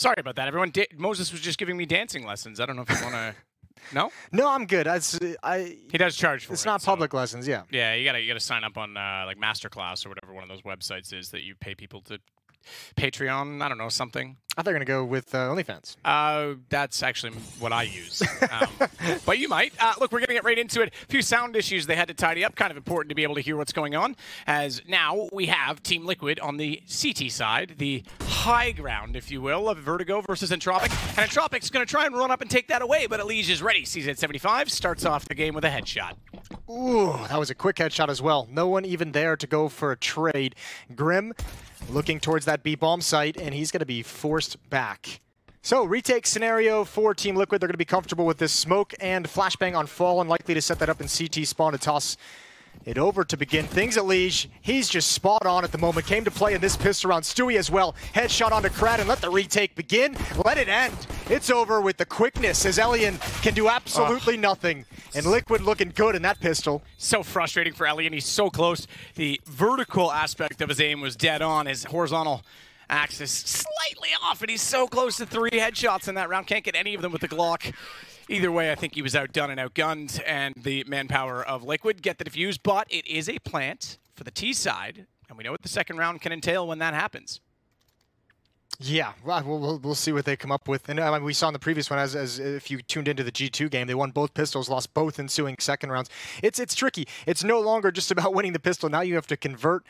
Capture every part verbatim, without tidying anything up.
Sorry about that, everyone. Da Moses was just giving me dancing lessons. I don't know if you want to. No? No, I'm good. I, I, he does charge for it's it. It's not public so. lessons, yeah. Yeah, you gotta you gotta sign up on uh, like Masterclass or whatever one of those websites is that you pay people to. Patreon, I don't know, something. I thought they were gonna go with uh, OnlyFans. Uh, that's actually what I use. Um, but you might. Uh, look, we're gonna get right into it. A few sound issues they had to tidy up. Kind of important to be able to hear what's going on. As now we have Team Liquid on the C T side, the high ground, if you will, of Vertigo versus Entropiq. And Entropiq's gonna try and run up and take that away, but EliGE is ready. C Z seventy-five starts off the game with a headshot. Ooh, that was a quick headshot as well. No one even there to go for a trade. Grim looking towards that B-bomb site, and he's going to be forced back. So, retake scenario for Team Liquid. They're going to be comfortable with this smoke and flashbang on Fallen, likely to set that up in C T spawn to toss it over to begin things. EliGE, he's just spot on at the moment. Came to play in this piss around. Stewie as well. Headshot onto Krad, and let the retake begin. Let it end. It's over with the quickness, as Elian can do absolutely Ugh. nothing. And Liquid looking good in that pistol. So frustrating for Elian. He's so close. The vertical aspect of his aim was dead on. His horizontal axis slightly off, and he's so close to three headshots in that round. Can't get any of them with the Glock. Either way, I think he was outdone and outgunned, and the manpower of Liquid get the defuse, but it is a plant for the T side, and we know what the second round can entail when that happens. Yeah, well, we'll, we'll see what they come up with. And I mean, we saw in the previous one, as, as if you tuned into the G two game, they won both pistols, lost both ensuing second rounds. It's, it's tricky. It's no longer just about winning the pistol. Now you have to convert.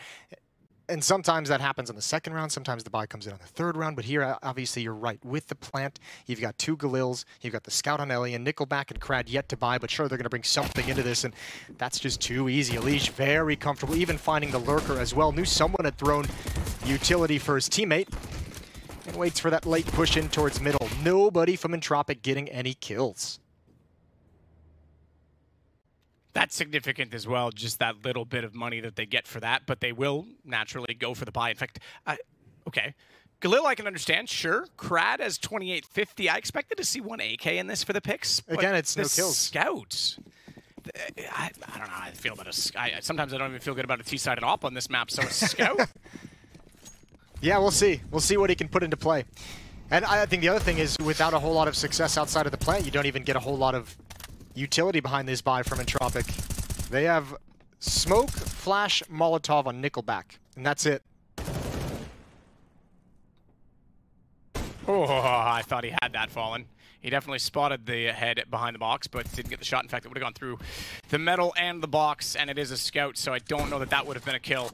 And sometimes that happens on the second round. Sometimes the buy comes in on the third round. But here, obviously, you're right. With the plant, you've got two Galils. You've got the Scout on Elian, Nickelback and Krad yet to buy. But sure, they're going to bring something into this. And that's just too easy. EliGE very comfortable, even finding the Lurker as well. Knew someone had thrown utility for his teammate. And waits for that late push in towards middle. Nobody from Entropiq getting any kills. That's significant as well, just that little bit of money that they get for that, but they will naturally go for the buy. In fact, uh, okay, Galil I can understand, sure. Krad has twenty-eight fifty. I expected to see one A K in this for the picks. Again, it's no kills. Scout. I, I don't know how I feel about a I, Sometimes I don't even feel good about a T-side at all on this map, so a Scout. Yeah, we'll see. We'll see what he can put into play. And I think the other thing is, without a whole lot of success outside of the plant, you don't even get a whole lot of utility behind this buy from Entropiq. They have smoke, flash, Molotov on Nickelback, and that's it. Oh, I thought he had that Fallen. He definitely spotted the head behind the box, but didn't get the shot. In fact, it would have gone through the metal and the box, and it is a Scout, so I don't know that that would have been a kill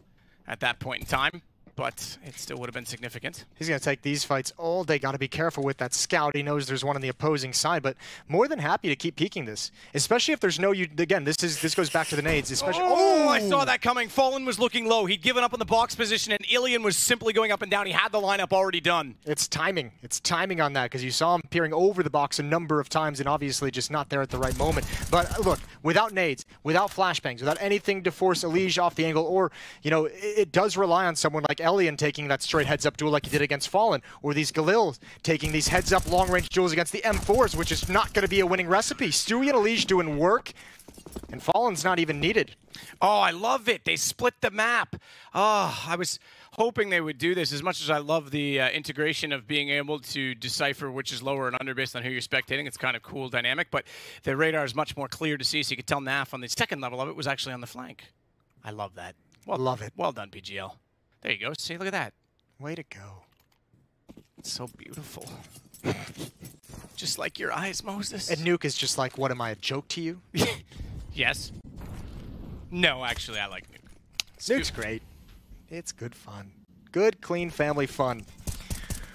at that point in time. But it still would have been significant. He's going to take these fights all day. Got to be careful with that Scout. He knows there's one on the opposing side, but more than happy to keep peeking this, especially if there's no. You again, this is this goes back to the nades. Especially. Oh, oh, I saw that coming. Fallen was looking low. He'd given up on the box position, and Elian was simply going up and down. He had the lineup already done. It's timing. It's timing on that because you saw him peering over the box a number of times, and obviously just not there at the right moment. But look, without nades, without flashbangs, without anything to force EliGE off the angle, or you know, it, it does rely on someone like Elian taking that straight heads-up duel like he did against Fallen, or these Galils taking these heads-up long-range duels against the M fours, which is not going to be a winning recipe. Stewie and EliGE doing work, and Fallen's not even needed. Oh, I love it. They split the map. Oh, I was hoping they would do this. As much as I love the uh, integration of being able to decipher which is lower and under based on who you're spectating, it's kind of cool dynamic, but the radar is much more clear to see, so you could tell N A F on the second level of it was actually on the flank. I love that. Well, love it. Well done, P G L. There you go. See, look at that. Way to go. It's so beautiful. Just like your eyes, Moses. And Nuke is just like, what, am I a joke to you? Yes. No, actually, I like Nuke. It's Nuke's beautiful. Great. It's good fun. Good, clean family fun.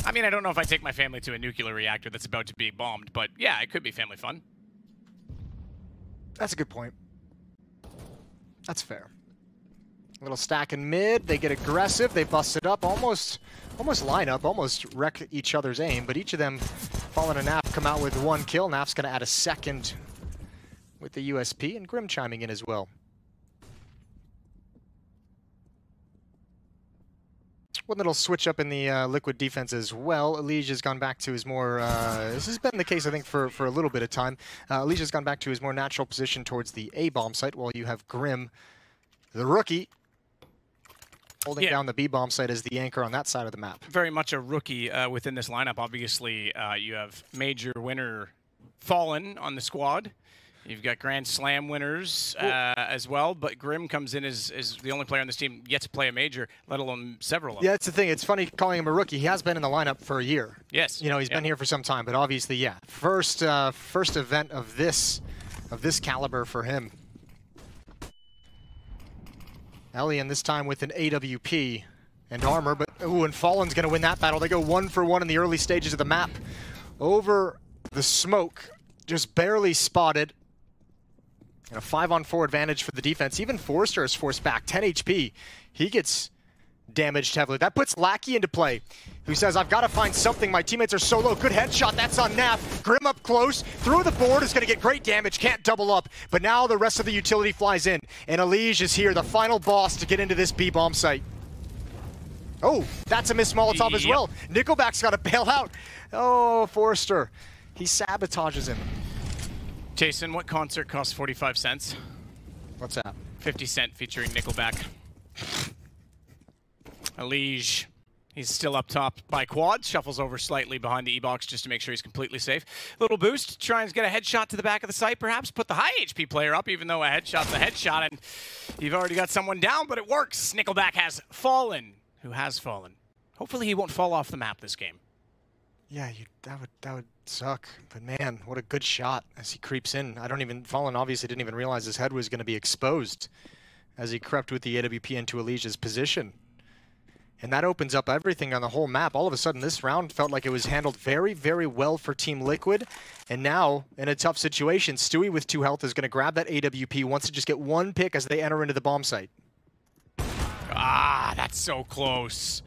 I mean, I don't know if I take my family to a nuclear reactor that's about to be bombed, but yeah, it could be family fun. That's a good point. That's fair. Little stack in mid, they get aggressive, they bust it up, almost almost line up, almost wreck each other's aim, but each of them, Fallen and N A F, come out with one kill. N A F's going to add a second with the U S P, and Grim chiming in as well. One little switch up in the uh, Liquid defense as well. EliGE has gone back to his more, uh, this has been the case I think for, for a little bit of time, uh, EliGE has gone back to his more natural position towards the A-bomb site, while you have Grim, the rookie, holding yeah. down the B-bomb site as the anchor on that side of the map. Very much a rookie uh, within this lineup. Obviously, uh, you have major winner Fallen on the squad. You've got Grand Slam winners uh, as well, but Grim comes in as, as the only player on this team yet to play a major, let alone several of them. Yeah, that's the thing. It's funny calling him a rookie. He has been in the lineup for a year. Yes. You know, he's yeah. been here for some time, but obviously, yeah. First uh, first event of this, of this caliber for him. Elian this time with an A W P and armor, but ooh, and Fallen's going to win that battle. They go one for one in the early stages of the map. Over the smoke, just barely spotted. And a five on four advantage for the defense. Even Forrester is forced back. ten H P. He gets damaged heavily. That puts Lackey into play, who says, I've got to find something. My teammates are so low. Good headshot. That's on N A F. Grim up close. Through the board is going to get great damage. Can't double up. But now the rest of the utility flies in. And EliGE is here, the final boss to get into this B-bomb site. Oh, that's a miss Molotov yep. as well. Nickelback's got to bail out. Oh, Forrester. He sabotages him. Jason, what concert costs forty-five cents? What's that? fifty cent featuring Nickelback. EliGE, he's still up top by quad, shuffles over slightly behind the E-box just to make sure he's completely safe. Little boost, tries to get a headshot to the back of the site perhaps, put the high H P player up even though a headshot's a headshot and you've already got someone down, but it works. Nickelback has fallen, who has fallen. Hopefully he won't fall off the map this game. Yeah, you, that would that would suck. But man, what a good shot as he creeps in. I don't even Fallen obviously didn't even realize his head was going to be exposed as he crept with the A W P into EliGE's position. And that opens up everything on the whole map. All of a sudden, this round felt like it was handled very, very well for Team Liquid. And now, in a tough situation, Stewie with two health is going to grab that A W P, wants to just get one pick as they enter into the bomb site. Ah, that's so close.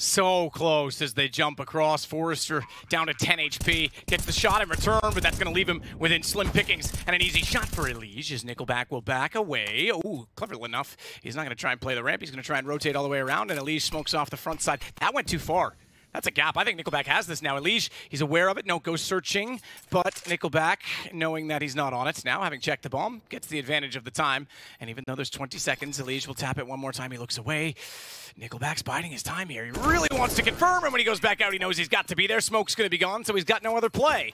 So close as they jump across. Forrester down to ten H P. Gets the shot in return, but that's going to leave him within slim pickings. And an easy shot for EliGE as Nickelback will back away. Ooh, clever enough. He's not going to try and play the ramp. He's going to try and rotate all the way around. And EliGE smokes off the front side. That went too far. That's a gap. I think Nickelback has this now. EliGE, he's aware of it. No, goes searching. But Nickelback, knowing that he's not on it now, having checked the bomb, gets the advantage of the time. And even though there's twenty seconds, EliGE will tap it one more time. He looks away. Nickelback's biding his time here. He really wants to confirm, and when he goes back out, he knows he's got to be there. Smoke's going to be gone, so he's got no other play.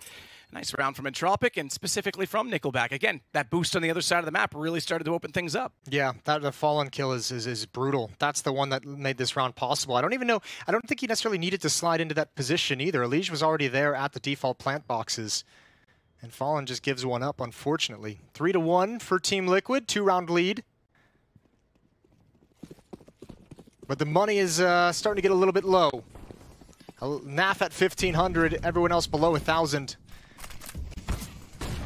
Nice round from Entropiq, and specifically from Nickelback. Again, that boost on the other side of the map really started to open things up. Yeah, that the Fallen kill is, is, is brutal. That's the one that made this round possible. I don't even know. I don't think he necessarily needed to slide into that position either. EliGE was already there at the default plant boxes, and Fallen just gives one up, unfortunately. Three to one for Team Liquid, two-round lead. But the money is uh, starting to get a little bit low. N A F at fifteen hundred, everyone else below one thousand.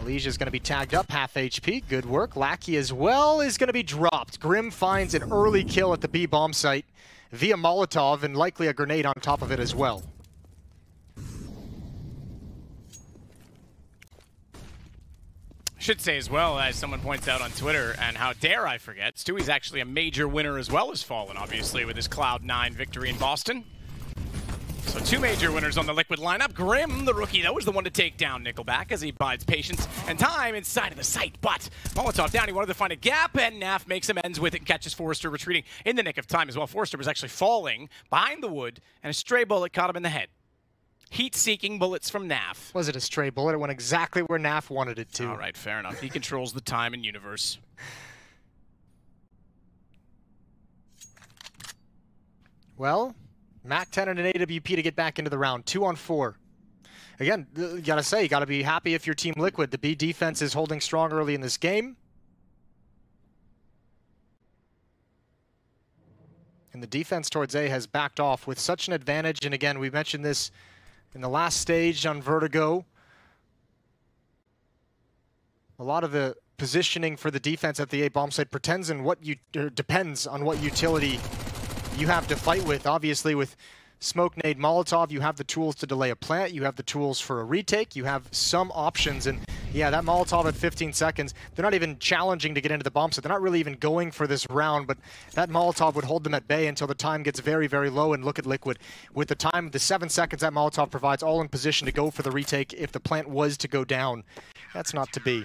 EliGE is going to be tagged up, half H P. Good work. Lackey as well is going to be dropped. Grim finds an early kill at the B bomb site via Molotov and likely a grenade on top of it as well. Should say as well, as someone points out on Twitter, and how dare I forget, Stewie's actually a major winner as well as Fallen, obviously, with his Cloud nine victory in Boston. So two major winners on the Liquid lineup. Grim, the rookie, though, is the one to take down Nickelback as he bides patience and time inside of the site. But Molotov down, he wanted to find a gap, and N A F makes amends with it and catches Forrester retreating in the nick of time as well. Forrester was actually falling behind the wood, and a stray bullet caught him in the head. Heat-seeking bullets from N A F. Was it a stray bullet? It went exactly where N A F wanted it to. All right, fair enough. He controls the time and universe. Well, Mac ten and an A W P to get back into the round. Two on four. Again, you gotta say, you gotta be happy if you're Team Liquid. The B defense is holding strong early in this game. And the defense towards A has backed off with such an advantage. And again, we mentioned this in the last stage on Vertigo. A lot of the positioning for the defense at the A bomb site pretends on what you, or depends on what utility you have to fight with. Obviously, with Smoke Nade Molotov, you have the tools to delay a plant, you have the tools for a retake, you have some options. And yeah, that Molotov at fifteen seconds, they're not even challenging to get into the bomb set. They're not really even going for this round, but that Molotov would hold them at bay until the time gets very, very low. And look at Liquid. With the time, the seven seconds that Molotov provides, all in position to go for the retake if the plant was to go down. That's not to be.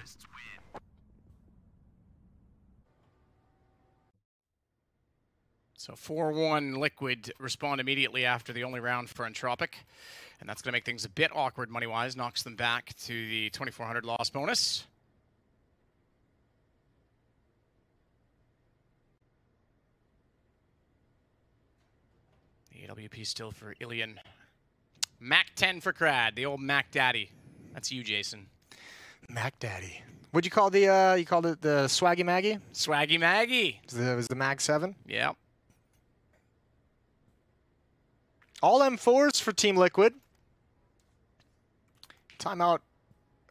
So four one Liquid respond immediately after the only round for Entropiq. And that's going to make things a bit awkward money-wise. Knocks them back to the twenty-four hundred loss bonus. The A W P still for Ilian. mac ten for Krad, the old Mac Daddy. That's you, Jason. Mac Daddy. What'd you call the, uh, you called it the Swaggy Maggie? Swaggy Maggie. It was the, it was the mag seven? Yeah. All M fours for Team Liquid. Timeout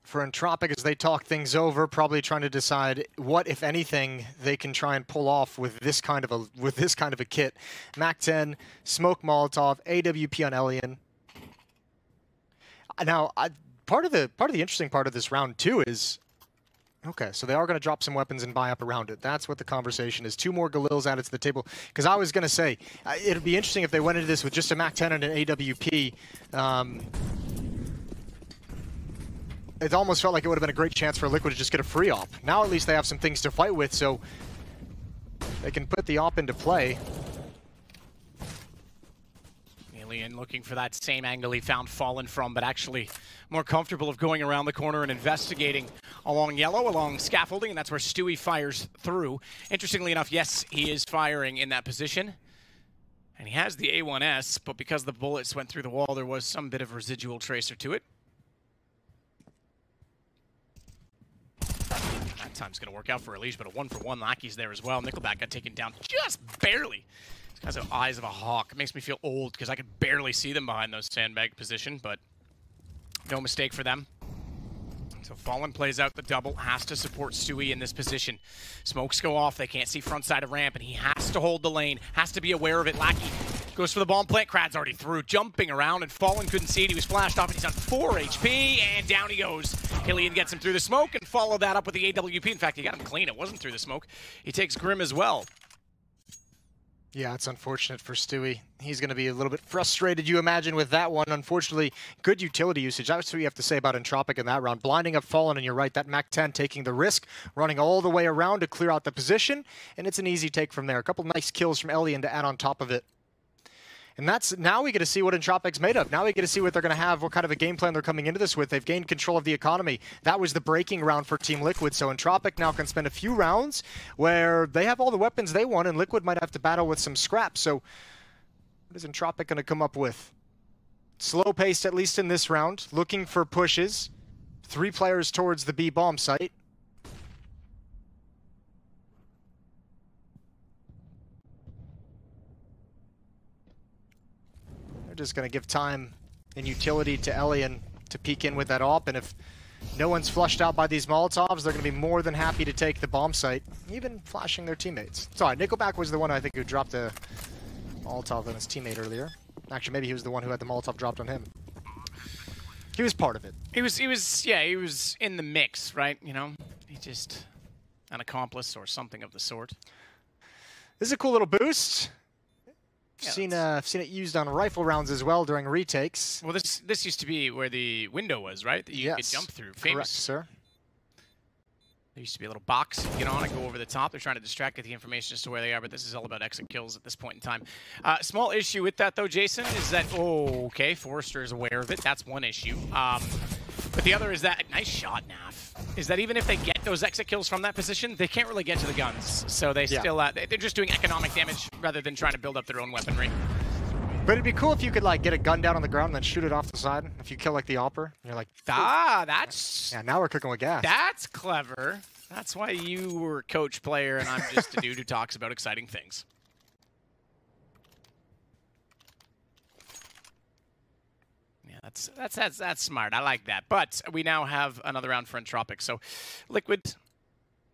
for Entropiq as they talk things over, probably trying to decide what, if anything, they can try and pull off with this kind of a with this kind of a kit. mac ten, Smoke Molotov, A W P on Elian. Now, I, part of the part of the interesting part of this round too is, okay, so they are going to drop some weapons and buy up around it. That's what the conversation is. Two more Galils added to the table. Because I was going to say, uh, it would be interesting if they went into this with just a mac ten and an A W P. Um, it almost felt like it would have been a great chance for Liquid to just get a free op. Now at least they have some things to fight with, so they can put the op into play. And looking for that same angle he found Fallen from, but actually more comfortable of going around the corner and investigating along yellow, along scaffolding, and that's where Stewie fires through. Interestingly enough, yes, he is firing in that position. And he has the A one S, but because the bullets went through the wall, there was some bit of residual tracer to it. That time's going to work out for Elige, but a one-for-one Lackey's there as well. Nickelback got taken down just barely. Has the eyes of a hawk. It makes me feel old because I could barely see them behind those sandbag position, but no mistake for them. So Fallen plays out the double, has to support Stewie in this position. Smokes go off, they can't see front side of ramp, and he has to hold the lane, has to be aware of it. Lackey goes for the bomb plant. Krad's already through, jumping around, and Fallen couldn't see it. He was flashed off, and he's on four H P, and down he goes. Hillian gets him through the smoke and followed that up with the A W P. In fact, he got him clean. It wasn't through the smoke. He takes Grim as well. Yeah, it's unfortunate for Stewie. He's going to be a little bit frustrated, you imagine, with that one. Unfortunately, good utility usage. That's what you have to say about Entropiq in that round. Blinding up Fallen, and you're right, that mac ten taking the risk, running all the way around to clear out the position, and it's an easy take from there. A couple nice kills from Elian to add on top of it. And that's now we get to see what Entropiq's made of. Now we get to see what they're going to have, what kind of a game plan they're coming into this with. They've gained control of the economy. That was the breaking round for Team Liquid. So Entropiq now can spend a few rounds where they have all the weapons they want, and Liquid might have to battle with some scraps. So what is Entropiq going to come up with? Slow paced, at least in this round, looking for pushes. Three players towards the B bomb site. They're just going to give time and utility to Elian to peek in with that A W P, and if no one's flushed out by these Molotovs, they're going to be more than happy to take the bomb site, even flashing their teammates. Sorry, Nickelback was the one I think who dropped the Molotov on his teammate earlier. Actually, maybe he was the one who had the Molotov dropped on him. He was part of it. He was, he was, yeah, he was in the mix, right? You know, he just an accomplice or something of the sort. This is a cool little boost. Yeah, seen, uh, I've seen it used on rifle rounds as well during retakes. Well, this this used to be where the window was, right? That you yes. could jump through. Famous. Correct, sir. There used to be a little box. Get on and go over the top. They're trying to distract with the information as to where they are, but this is all about exit kills at this point in time. Uh, small issue with that, though, Jason, is that, oh, okay, Forrester is aware of it. That's one issue. Um, but the other is that, nice shot, Naf, is that even if they get those exit kills from that position, they can't really get to the guns. So they yeah. still, uh, they're just doing economic damage rather than trying to build up their own weaponry. But it'd be cool if you could, like, get a gun down on the ground and then shoot it off the side. If you kill, like, the opper, you're like, ah, that's... Yeah, now we're cooking with gas. That's clever. That's why you were coach player and I'm just a dude who talks about exciting things. That's, that's that's that's smart. I like that. But we now have another round for Entropiq. So Liquid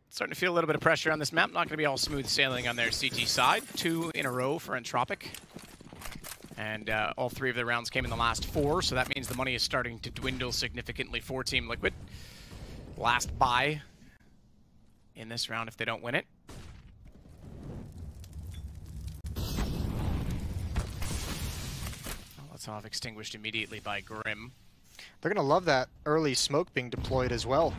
starting to feel a little bit of pressure on this map. Not going to be all smooth sailing on their C T side. Two in a row for Entropiq. And uh, all three of their rounds came in the last four. So that means the money is starting to dwindle significantly for Team Liquid. Last buy in this round if they don't win it. Molotov extinguished immediately by Grim. They're going to love that early smoke being deployed as well.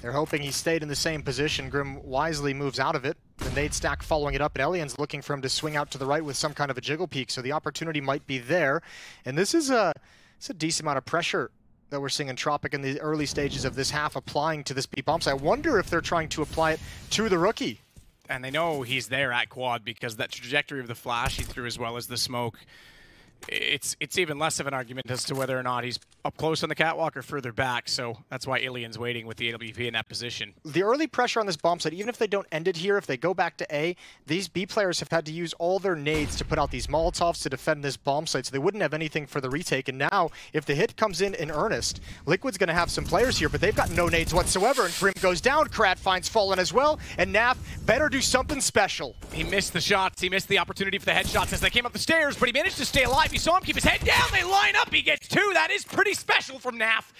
They're hoping he stayed in the same position. Grim wisely moves out of it. the nade stack following it up, and Elian's looking for him to swing out to the right with some kind of a jiggle peek, so the opportunity might be there. And this is a, it's a decent amount of pressure that we're seeing Entropiq in the early stages of this half applying to this B bomb site. I wonder if they're trying to apply it to the rookie. And they know he's there at quad because that trajectory of the flash he threw as well as the smoke, it's it's even less of an argument as to whether or not he's up close on the catwalk or further back, so that's why Elian's waiting with the A W P in that position. The early pressure on this bomb site, even if they don't end it here, if they go back to A, these B players have had to use all their nades to put out these Molotovs to defend this bomb site, so they wouldn't have anything for the retake, and now, if the hit comes in in earnest, Liquid's going to have some players here, but they've got no nades whatsoever, and Grim goes down, Krad finds Fallen as well, and N A F better do something special. He missed the shots, he missed the opportunity for the headshots as they came up the stairs, but he managed to stay alive. You saw him keep his head down, they line up, he gets two. That is pretty special from N A F,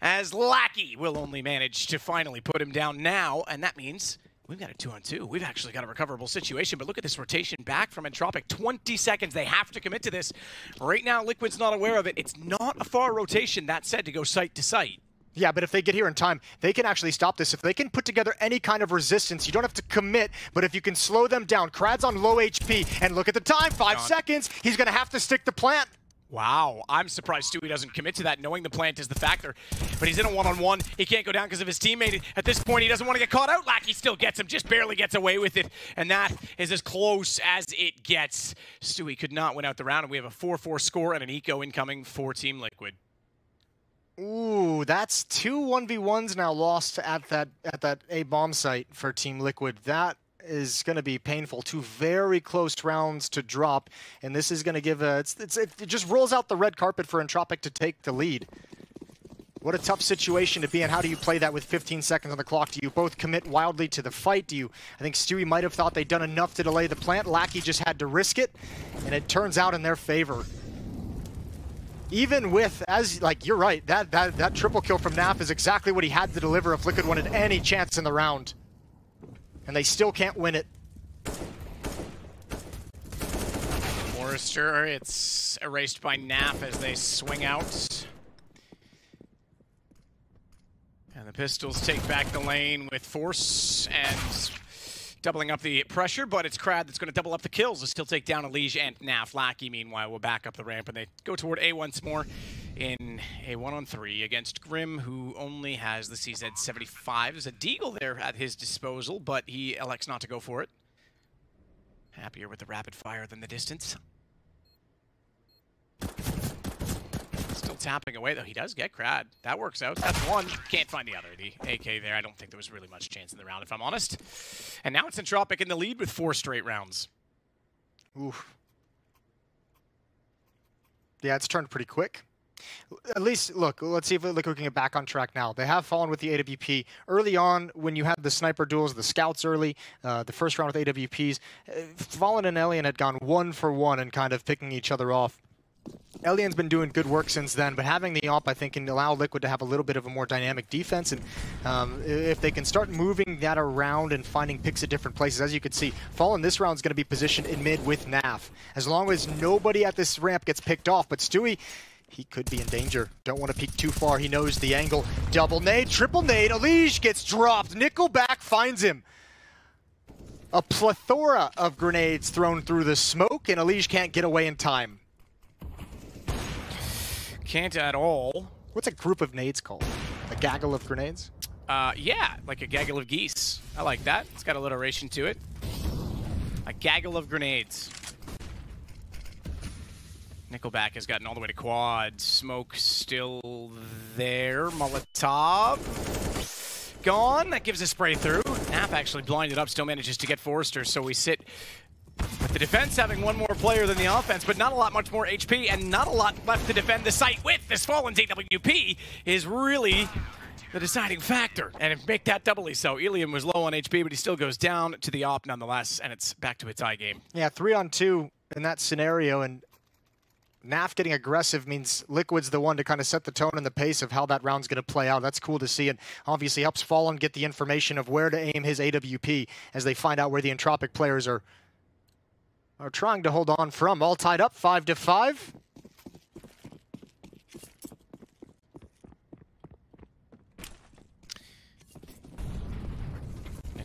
as Lackey will only manage to finally put him down now, and that means we've got a two on two. We've actually got a recoverable situation, but look at this rotation back from Entropiq. twenty seconds. They have to commit to this. Right now, Liquid's not aware of it. It's not a far rotation, that said, to go site to site. Yeah, but if they get here in time, they can actually stop this. If they can put together any kind of resistance, you don't have to commit, but if you can slow them down. Krad's on low H P, and look at the time, five seconds. He's going to have to stick the plant. Wow, I'm surprised Stewie doesn't commit to that, knowing the plant is the factor. But he's in a one-on-one. He can't go down because of his teammate. At this point, he doesn't want to get caught out. Lackey still gets him, just barely gets away with it. And that is as close as it gets. Stewie could not win out the round, and we have a four four score and an eco incoming for Team Liquid. Ooh, that's two one v ones now lost at that at that A bomb site for Team Liquid. That is going to be painful. Two very close rounds to drop, and this is going to give a... It's, it's, it just rolls out the red carpet for Entropiq to take the lead. What a tough situation to be in. How do you play that with fifteen seconds on the clock? Do you both commit wildly to the fight? Do you... I think Stewie might have thought they'd done enough to delay the plant. Lackey just had to risk it, and it turns out in their favor. Even with, as, like, you're right, that, that, that triple kill from N A F is exactly what he had to deliver if Liquid wanted any chance in the round. And they still can't win it. Forrester, it's erased by N A F as they swing out. And the Pistols take back the lane with force and doubling up the pressure, but it's Krad that's going to double up the kills. They'll still take down EliGE and N A F. Lackey, meanwhile, will back up the ramp, and they go toward A once more in a one on three against Grim, who only has the C Z seventy-five. There's a Deagle there at his disposal, but he elects not to go for it. Happier with the rapid fire than the distance. Still tapping away, though. He does get Krad. That works out. That's one. Can't find the other. The A K there, I don't think there was really much chance in the round, if I'm honest. And now it's Entropiq in the lead with four straight rounds. Oof. Yeah, it's turned pretty quick. At least, look, let's see if Liquid can get back on track now. They have fallen with the A W P. Early on, when you had the sniper duels, the scouts early, uh, the first round with A W Ps, Fallen and Elian had gone one for one and kind of picking each other off. Elian's been doing good work since then, but having the A W P, I think, can allow Liquid to have a little bit of a more dynamic defense, and um, if they can start moving that around and finding picks at different places, as you can see, Fallen this round is going to be positioned in mid with N A F. As long as nobody at this ramp gets picked off, but Stewie, he could be in danger. Don't want to peek too far. He knows the angle. Double nade, triple nade. EliGE gets dropped. Nickelback finds him. A plethora of grenades thrown through the smoke, and EliGE can't get away in time. Can't at all. What's a group of nades called? A gaggle of grenades? Uh, yeah, like a gaggle of geese. I like that. It's got alliteration to it. A gaggle of grenades. Nickelback has gotten all the way to quad. Smoke still there. Molotov gone. That gives a spray through. N A F actually blinded up, still manages to get Forrester, so we sit with the defense having one more player than the offense, but not a lot much more H P and not a lot left to defend the site with. This Fallen A W P is really the deciding factor, and make that doubly so. Elian was low on H P, but he still goes down to the A W P nonetheless, and it's back to a tie game. Yeah, three on two in that scenario, and N A F getting aggressive means Liquid's the one to kind of set the tone and the pace of how that round's going to play out. That's cool to see, and obviously helps Fallen get the information of where to aim his A W P as they find out where the Entropiq players are are trying to hold on from. All tied up, five to five.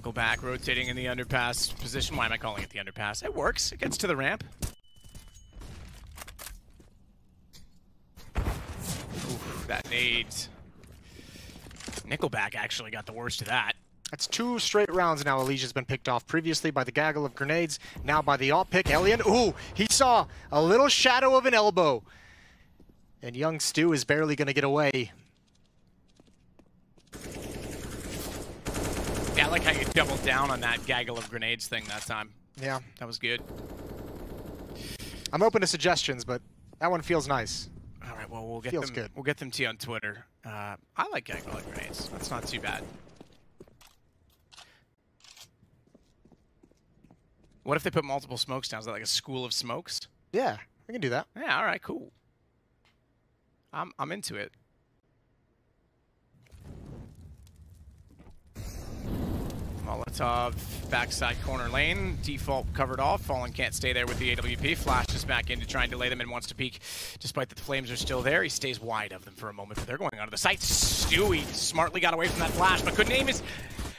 Nickelback rotating in the underpass position. Why am I calling it the underpass? It works. It gets to the ramp. Oof, that nade. Nickelback actually got the worst of that. That's two straight rounds now. EliGE has been picked off previously by the gaggle of grenades, now by the AWP pick. Elian, ooh, he saw a little shadow of an elbow. And young Stu is barely going to get away. Yeah, I like how you doubled down on that gaggle of grenades thing that time. Yeah. That was good. I'm open to suggestions, but that one feels nice. All right, well, we'll get, feels them, good. We'll get them to you on Twitter. Uh, I like gaggle of grenades. That's not too bad. What if they put multiple smokes down? Is that like a school of smokes? Yeah, I can do that. Yeah, all right, cool. I'm I'm into it. Molotov, backside corner lane. Default covered off. Fallen can't stay there with the A W P. Flashes back in to try and delay them and wants to peek. Despite that the flames are still there, he stays wide of them for a moment. But they're going onto the site. Stewie smartly got away from that flash, but couldn't aim his...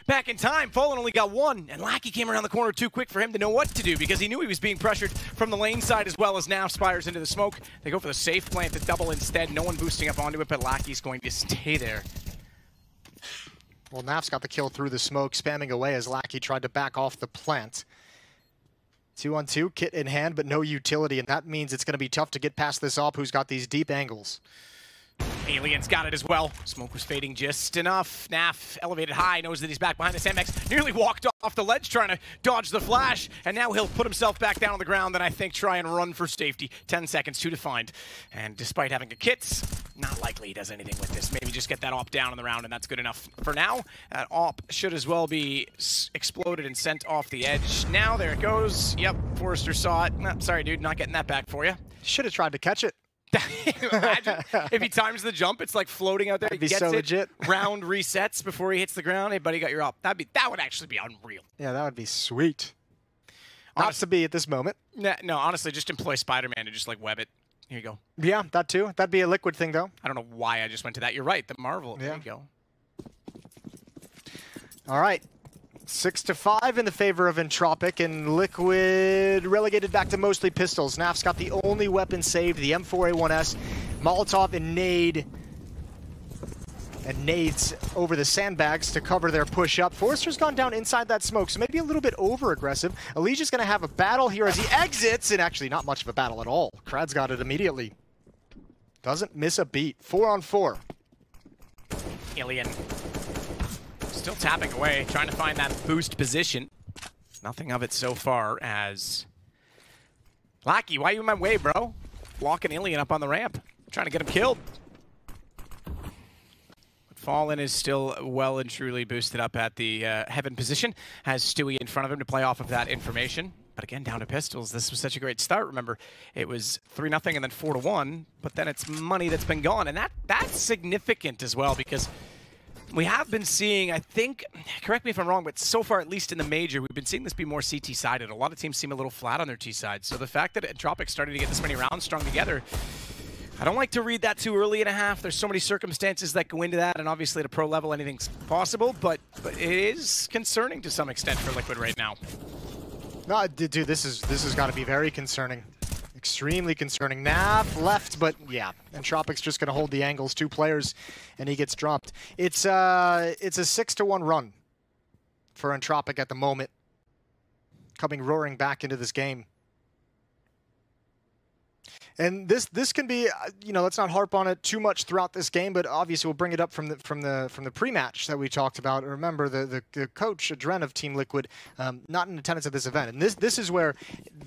Back in time, Fallen only got one, and Lackey came around the corner too quick for him to know what to do because he knew he was being pressured from the lane side as well as now spires into the smoke. They go for the safe plant, the double instead, no one boosting up onto it, but Lackey's going to stay there. Well, Naf's got the kill through the smoke, spamming away as Lackey tried to back off the plant. Two on two, kit in hand, but no utility, and that means it's going to be tough to get past this AWP who's got these deep angles. Alien's got it as well. Smoke was fading just enough. N A F elevated high, knows that he's back behind the sandbags. Nearly walked off the ledge trying to dodge the flash, and now he'll put himself back down on the ground and I think try and run for safety. Ten seconds to find. And despite having a kit, not likely he does anything with this. Maybe just get that AWP down on the round and that's good enough for now. That AWP should as well be exploded and sent off the edge. Now there it goes. Yep, Forrester saw it. No, sorry, dude, not getting that back for you. Should have tried to catch it. Imagine if he times the jump, it's like floating out there. That'd be so legit. Round resets before he hits the ground. Hey, buddy, got your up. That'd be that would actually be unreal. Yeah, that would be sweet. Not to be at this moment. Nah, no, honestly, just employ Spider-Man to just like web it. Here you go. Yeah, that too. That'd be a Liquid thing though. I don't know why I just went to that. You're right. The Marvel. Yeah. There you go. All right. Six to five in the favor of Entropiq, and Liquid relegated back to mostly pistols. N A F's got the only weapon saved, the M four A one S, Molotov and nade, and nades over the sandbags to cover their push up. Forrester's gone down inside that smoke, so maybe a little bit over aggressive. EliGE is going to have a battle here as he exits, and actually not much of a battle at all. Krad's got it immediately. Doesn't miss a beat. Four on four. Alien. Still tapping away, trying to find that boost position. Nothing of it so far as... Lackey, why are you in my way, bro? Locking Alien up on the ramp. Trying to get him killed. But Fallen is still well and truly boosted up at the uh, heaven position. Has Stewie in front of him to play off of that information. But again, down to pistols. This was such a great start. Remember, it was three nothing and then four to one. But then it's money that's been gone. And that that's significant as well because... We have been seeing, I think, correct me if I'm wrong, but so far, at least in the major, we've been seeing this be more C T-sided. A lot of teams seem a little flat on their T-side. So the fact that Entropiq started to get this many rounds strung together, I don't like to read that too early in a half. There's so many circumstances that go into that, and obviously at a pro level, anything's possible, but, but it is concerning to some extent for Liquid right now. No, dude, this is this has got to be very concerning. Extremely concerning. N A F left, but yeah, Entropiq's just going to hold the angles. Two players, and he gets dropped. It's uh, it's a six to one run for Entropiq at the moment, coming roaring back into this game. And this this can be, you know, let's not harp on it too much throughout this game, but obviously we'll bring it up from the from the from the pre-match that we talked about. Remember the the, the coach Adren of Team Liquid, um, not in attendance at this event, and this this is where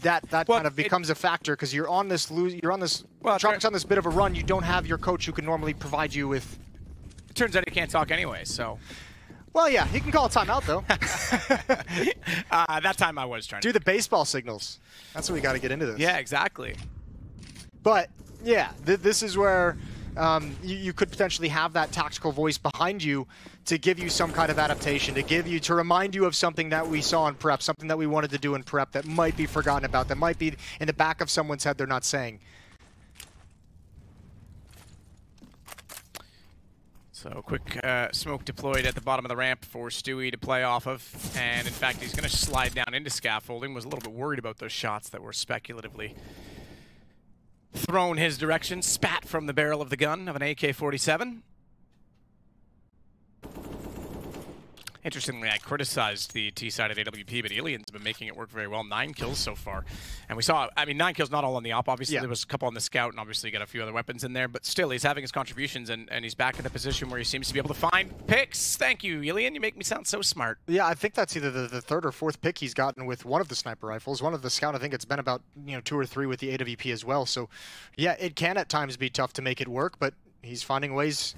that that well, kind of becomes it, a factor because you're on this lose you're on this well, Tropic's on this bit of a run. You don't have your coach who can normally provide you with. It turns out he can't talk anyway, so. Well, yeah, he can call a timeout though. uh, that time I was trying to do the baseball signals. That's what we got to get into this. Yeah, exactly. But, yeah, th this is where um, you, you could potentially have that tactical voice behind you to give you some kind of adaptation, to give you, to remind you of something that we saw in prep, something that we wanted to do in prep that might be forgotten about, that might be in the back of someone's head they're not saying. So quick uh, smoke deployed at the bottom of the ramp for Stewie to play off of. And in fact, he's going to slide down into scaffolding. Was a little bit worried about those shots that were speculatively thrown his direction. Spat from the barrel of the gun of an A K forty-seven. Interestingly, I criticized the T side of A W P, but Alien's been making it work very well. Nine kills so far. And we saw, I mean, nine kills, not all on the op, obviously. Yeah. There was a couple on the scout, and obviously got a few other weapons in there. But still, he's having his contributions, and, and he's back in the position where he seems to be able to find picks. Thank you, Alien. You make me sound so smart. Yeah, I think that's either the, the third or fourth pick he's gotten with one of the sniper rifles. One of the scout, I think it's been about, you know, two or three with the A W P as well. So, yeah, it can at times be tough to make it work, but he's finding ways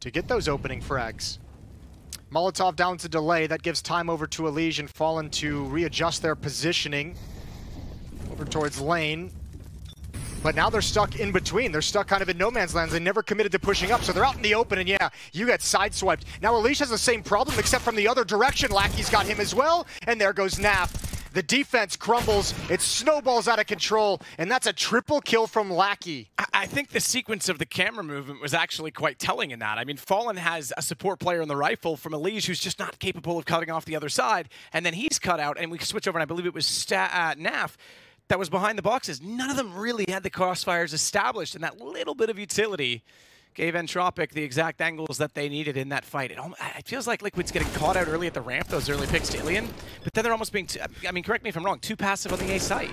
to get those opening frags. Molotov down to delay. That gives time over to EliGE and Fallen to readjust their positioning over towards lane. But now they're stuck in between. They're stuck kind of in no man's land. They never committed to pushing up, so they're out in the open, and yeah, you get sideswiped. Now EliGE has the same problem, except from the other direction. Lackey's got him as well, and there goes N A F. The defense crumbles. It snowballs out of control, and that's a triple kill from Lackey. I think the sequence of the camera movement was actually quite telling in that. I mean, Fallen has a support player in the rifle from EliGE who's just not capable of cutting off the other side, and then he's cut out, and we switch over, and I believe it was Sta uh, N A F that was behind the boxes. None of them really had the crossfires established, and that little bit of utility gave Entropiq the exact angles that they needed in that fight. It, almost, it feels like Liquid's getting caught out early at the ramp, those early picks to Alien, but then they're almost being, too, I mean, correct me if I'm wrong, too passive on the A site.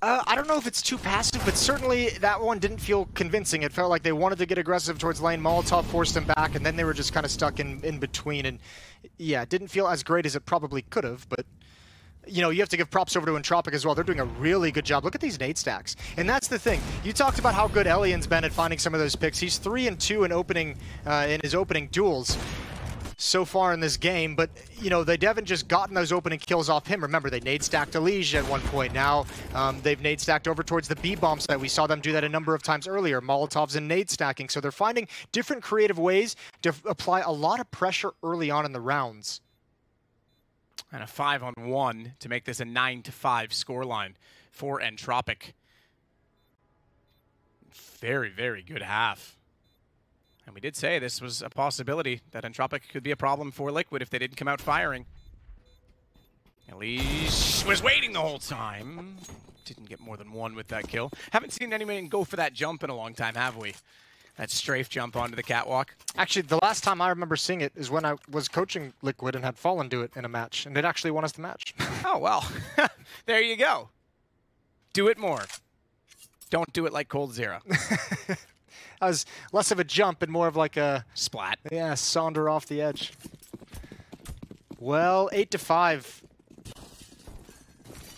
Uh, I don't know if it's too passive, but certainly that one didn't feel convincing. It felt like they wanted to get aggressive towards lane. Molotov forced them back, and then they were just kind of stuck in, in between. And yeah, it didn't feel as great as it probably could have, but you know, you have to give props over to Entropiq as well. They're doing a really good job. Look at these nade stacks. And that's the thing. You talked about how good Elian's been at finding some of those picks. He's three and two in opening uh, in his opening duels so far in this game, but you know, they haven't just gotten those opening kills off him. Remember, they nade stacked EliGE at one point. Now um, they've nade stacked over towards the B bomb site. We saw them do that a number of times earlier. Molotovs and nade stacking. So they're finding different creative ways to apply a lot of pressure early on in the rounds. And a five on one to make this a nine to five scoreline for Entropiq. Very, very good half. And we did say this was a possibility that Entropiq could be a problem for Liquid if they didn't come out firing. EliGE was waiting the whole time. Didn't get more than one with that kill. Haven't seen anyone go for that jump in a long time, have we? That strafe jump onto the catwalk. Actually, the last time I remember seeing it is when I was coaching Liquid and had Fallen do it in a match, and it actually won us the match. Oh, well. There you go. Do it more. Don't do it like Cold Zero. That was less of a jump and more of like a splat. Yeah, saunder off the edge. Well, eight to five.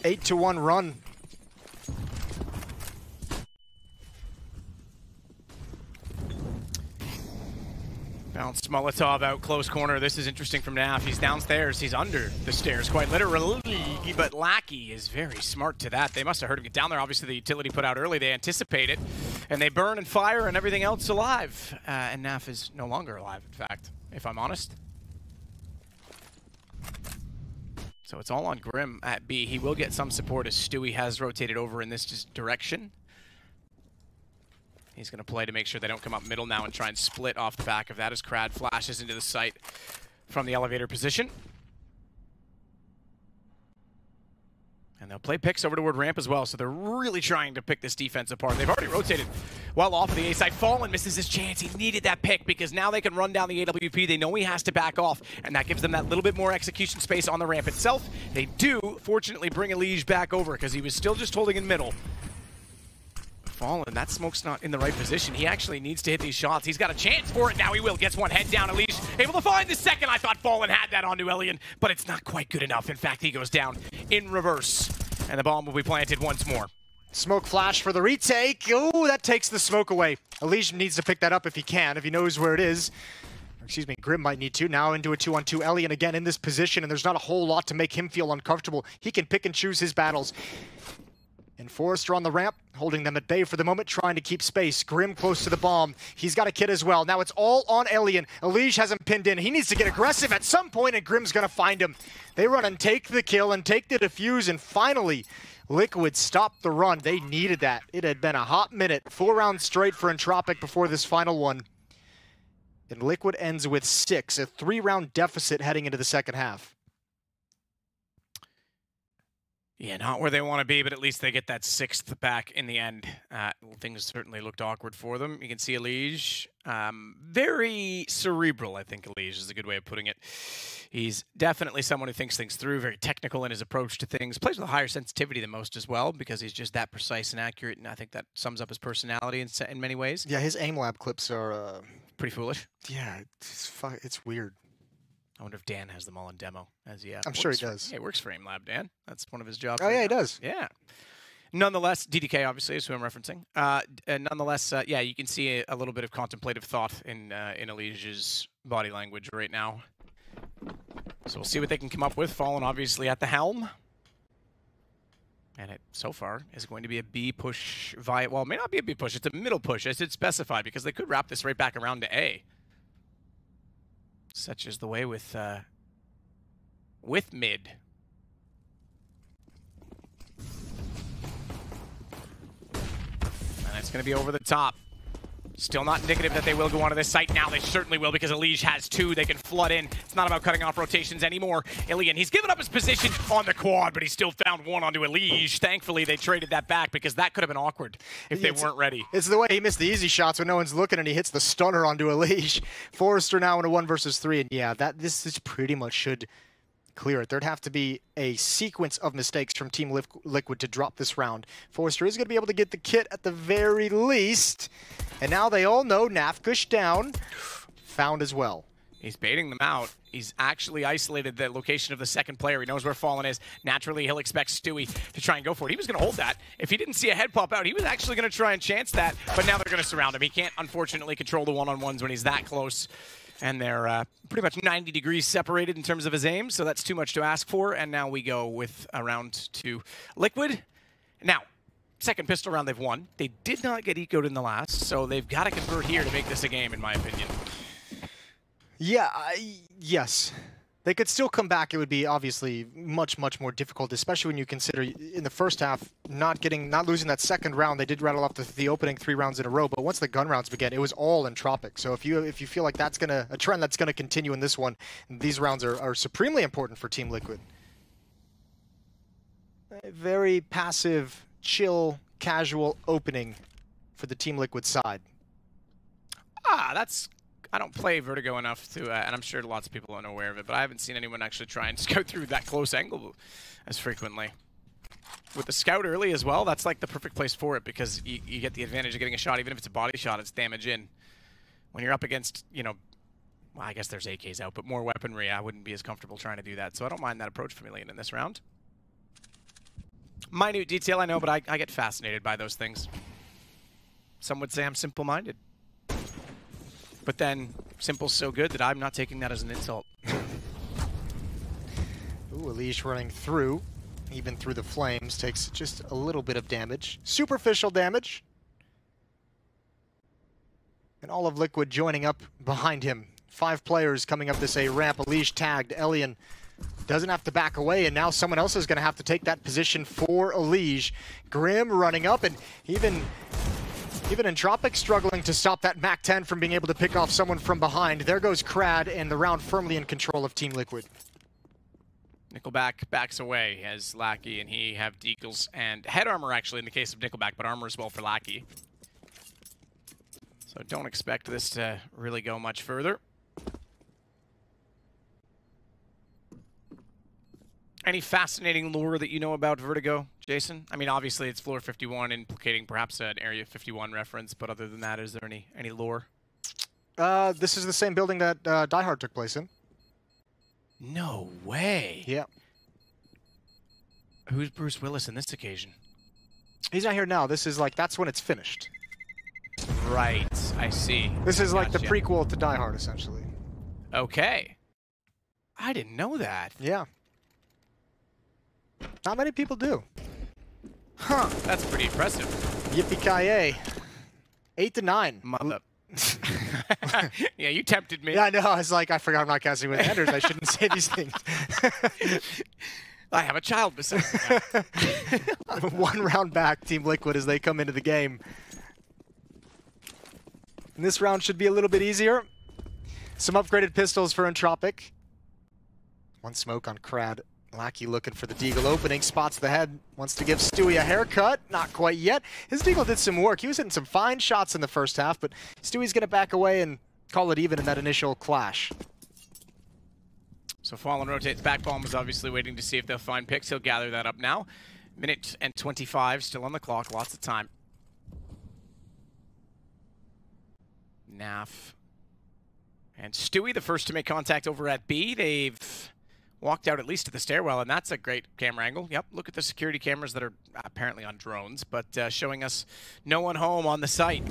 Eight to one run. Bounced Molotov out close corner. This is interesting from N A F. He's downstairs. He's under the stairs, quite literally. But Lackey is very smart to that. They must have heard him get down there. Obviously, the utility put out early. They anticipate it. And they burn and fire and everything else alive. Uh, and N A F is no longer alive, in fact, if I'm honest. So it's all on Grim at B. He will get some support as Stewie has rotated over in this direction. He's going to play to make sure they don't come up middle now and try and split off the back of that as Krad flashes into the site from the elevator position. And they'll play picks over toward ramp as well, so they're really trying to pick this defense apart. They've already rotated well off of the A side. Fallen misses his chance. He needed that pick because now they can run down the A W P. They know he has to back off, and that gives them that little bit more execution space on the ramp itself. They do, fortunately, bring EliGE back over because he was still just holding in middle. Fallen, that smoke's not in the right position. He actually needs to hit these shots. He's got a chance for it. Now he will. Gets one head down. EliGE able to find the second. I thought Fallen had that onto Elian, but it's not quite good enough. In fact, he goes down in reverse, and the bomb will be planted once more. Smoke flash for the retake. Oh, that takes the smoke away. EliGE needs to pick that up if he can, if he knows where it is. Excuse me, Grim might need to. Now into a two on two. Elian again in this position, and there's not a whole lot to make him feel uncomfortable. He can pick and choose his battles. And Forrester on the ramp, holding them at bay for the moment, trying to keep space. Grim close to the bomb. He's got a kid as well. Now it's all on Elian. EliGE has him pinned in. He needs to get aggressive at some point, and Grim's going to find him. They run and take the kill and take the defuse, and finally, Liquid stopped the run. They needed that. It had been a hot minute. Four rounds straight for Entropiq before this final one. And Liquid ends with six, a three-round deficit heading into the second half. Yeah, not where they want to be, but at least they get that sixth back in the end. Uh, things certainly looked awkward for them. You can see EliGE, um, very cerebral, I think EliGE is a good way of putting it. He's definitely someone who thinks things through, very technical in his approach to things, plays with a higher sensitivity than most as well, because he's just that precise and accurate, and I think that sums up his personality in, in many ways. Yeah, his aim lab clips are... Uh... pretty foolish. Yeah, it's, fu it's weird. I wonder if Dan has them all in demo. As he, uh, I'm sure he does. For, yeah, he works for AimLab, Dan. That's one of his jobs. Oh, right yeah, now. He does. Yeah. Nonetheless, D D K, obviously, is who I'm referencing. Uh, and nonetheless, uh, yeah, you can see a, a little bit of contemplative thought in, uh, in EliGE's body language right now. So we'll see what they can come up with. Fallen, obviously, at the helm. And it, so far, is going to be a B push via... Well, it may not be a B push. It's a middle push, as it's specified, because they could wrap this right back around to A. Such is the way with uh, with mid. And it's going to be over the top. Still not indicative that they will go onto this site now. They certainly will, because EliGE has two. They can flood in. It's not about cutting off rotations anymore. Ilian, he's given up his position on the quad, but he still found one onto EliGE. Thankfully, they traded that back, because that could have been awkward if they it's, weren't ready. It's the way he missed the easy shots when no one's looking, and he hits the stunner onto EliGE. Forrester now in a one versus three, and yeah, that this is pretty much should clear it. There'd have to be a sequence of mistakes from Team Liquid to drop this round. Forrester is going to be able to get the kit at the very least. And now they all know Naf Gush down, found as well. He's baiting them out. He's actually isolated the location of the second player. He knows where Fallen is. Naturally, he'll expect Stewie to try and go for it. He was going to hold that. If he didn't see a head pop out, he was actually going to try and chance that. But now they're going to surround him. He can't, unfortunately, control the one-on-ones when he's that close. And they're uh, pretty much ninety degrees separated in terms of his aim, so that's too much to ask for. And now we go with a round to Liquid. Now, second pistol round they've won. They did not get ecoed in the last, so they've got to convert here to make this a game, in my opinion. Yeah, I, yes. They could still come back. It would be obviously much, much more difficult, especially when you consider in the first half not getting, not losing that second round. They did rattle off the, the opening three rounds in a row, but once the gun rounds began, it was all Entropiq. So if you if you feel like that's gonna a trend that's gonna continue in this one, these rounds are, are supremely important for Team Liquid. A very passive, chill, casual opening for the Team Liquid side. Ah, that's. I don't play Vertigo enough to, uh, and I'm sure lots of people aren't aware of it, but I haven't seen anyone actually try and scout through that close angle as frequently. With the scout early as well, that's like the perfect place for it, because you, you get the advantage of getting a shot, even if it's a body shot, it's damage in. When you're up against, you know, well, I guess there's A Ks out, but more weaponry, I wouldn't be as comfortable trying to do that, so I don't mind that approach from Ilian in this round. Minute detail, I know, but I, I get fascinated by those things. Some would say I'm simple-minded. But then, simple's so good that I'm not taking that as an insult. Ooh, EliGE running through, even through the flames, takes just a little bit of damage. Superficial damage. And all of Liquid joining up behind him. Five players coming up this A ramp. EliGE tagged. Elian doesn't have to back away, and now someone else is going to have to take that position for EliGE. Grim running up, and even... Even Entropiq struggling to stop that mac ten from being able to pick off someone from behind. There goes Krad, and the round firmly in control of Team Liquid. Nickelback backs away as Lackey and he have Deagles and head armor, actually, in the case of Nickelback, but armor as well for Lackey. So don't expect this to really go much further. Any fascinating lore that you know about Vertigo, Jason? I mean, obviously it's Floor fifty-one, implicating perhaps an Area fifty-one reference, but other than that, is there any, any lore? Uh, this is the same building that uh, Die Hard took place in. No way! Yeah. Who's Bruce Willis in this occasion? He's not here now. This is like, that's when it's finished. Right, I see. This is like the prequel to Die Hard, essentially. Okay. I didn't know that. Yeah. Not many people do. Huh. That's pretty impressive. Yippee-ki-yay. Eight to nine. Mother. Yeah, you tempted me. Yeah, I know. I was like, I forgot I'm not casting with Anders. I shouldn't say these things. I have a child besides me. One round back, Team Liquid, as they come into the game. And this round should be a little bit easier. Some upgraded pistols for Entropiq. One smoke on Krad. Lackey looking for the Deagle opening, spots the head, wants to give Stewie a haircut. Not quite yet. His Deagle did some work. He was hitting some fine shots in the first half, but Stewie's going to back away and call it even in that initial clash. So Fallen rotates back. Bomb is obviously waiting to see if they'll find picks. He'll gather that up now. minute and twenty-five still on the clock. Lots of time. N A F. And Stewie, the first to make contact over at B. They've walked out at least to the stairwell, and that's a great camera angle. Yep, look at the security cameras that are apparently on drones, but uh, showing us no one home on the site.